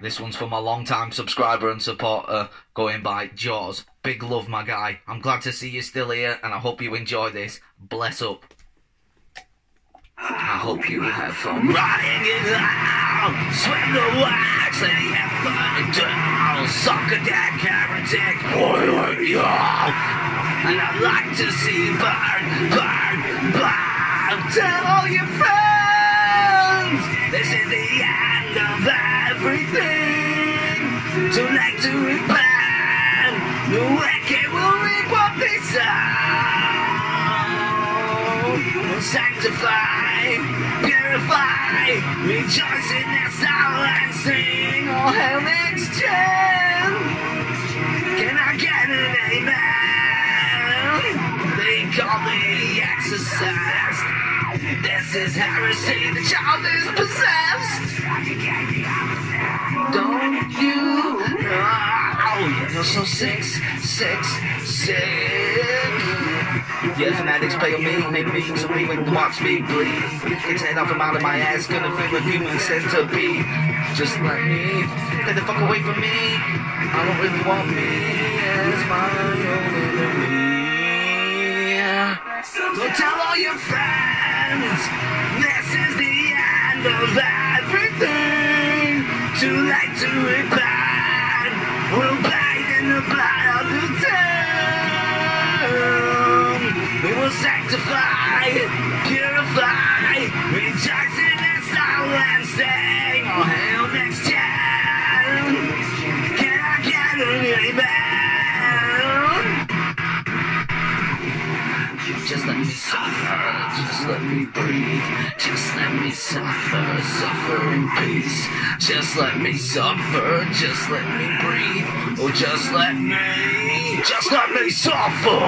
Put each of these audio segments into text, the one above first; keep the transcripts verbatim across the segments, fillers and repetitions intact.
This one's for my long-time subscriber and supporter, going by Jaws. Big love, my guy. I'm glad to see you still here, and I hope you enjoy this. Bless up. I hope you have fun riding it out. Swim the wax, let the effort down. Suck a dead heretic, boiler y'all. And I'd like to see you burn, burn, burn. Tell all your friends, this is the end of everything. Too late to repent, the wicked will reap what they sow. Sanctify, purify, rejoice in their soul and sing, oh hail Jen. Can I get an amen? They call me exorcist. This is heresy, the child is possessed. Don't you know you're so sick, sick, sick? Yeah, fanatics play on me, make memes of me and watch me bleed. It's head off a mile of my ass, gonna feel a human centipede. Just like me, get the fuck away from me. I don't really want me as my own enemy. So tell all your friends, this is the end of everything. Too late to repent, we'll bathe in the blood of the dead. We will sanctify, purify, rejoice in their soul and sing, oh hail next gen. Can I get an amen? Just let me suffer, just let me breathe, just let me suffer, suffer in peace. Just let me suffer, just let me breathe, oh just let me, just let me suffer.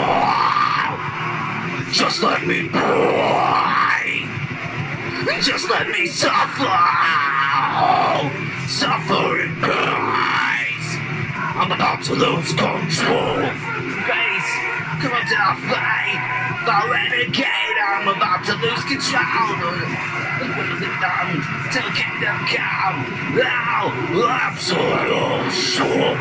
Just let me die. Just let me suffer. Suffer in peace. I'm about to lose control. Face, come on to our fight. The renegade, I'm about to lose control. The will is done till kingdom come. Now, absolute soul.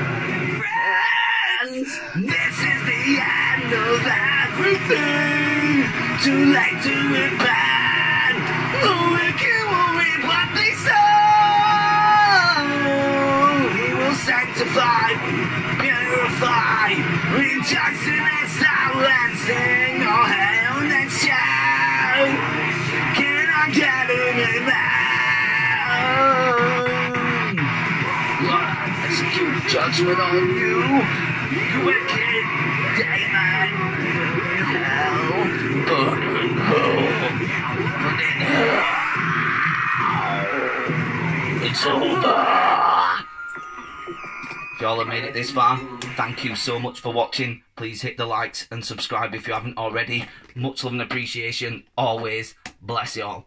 Friends, this is the end of everything. Too late to repent, the wicked will reap what they sow. He will sanctify, purify, rejoice in their soul and sing, oh hail next gen. Can I get an amen? Lord, I execute judgment on you, you wicked demon. It's over. If y'all have made it this far, thank you so much for watching. Please hit the likes and subscribe if you haven't already. Much love and appreciation. Always. Bless y'all.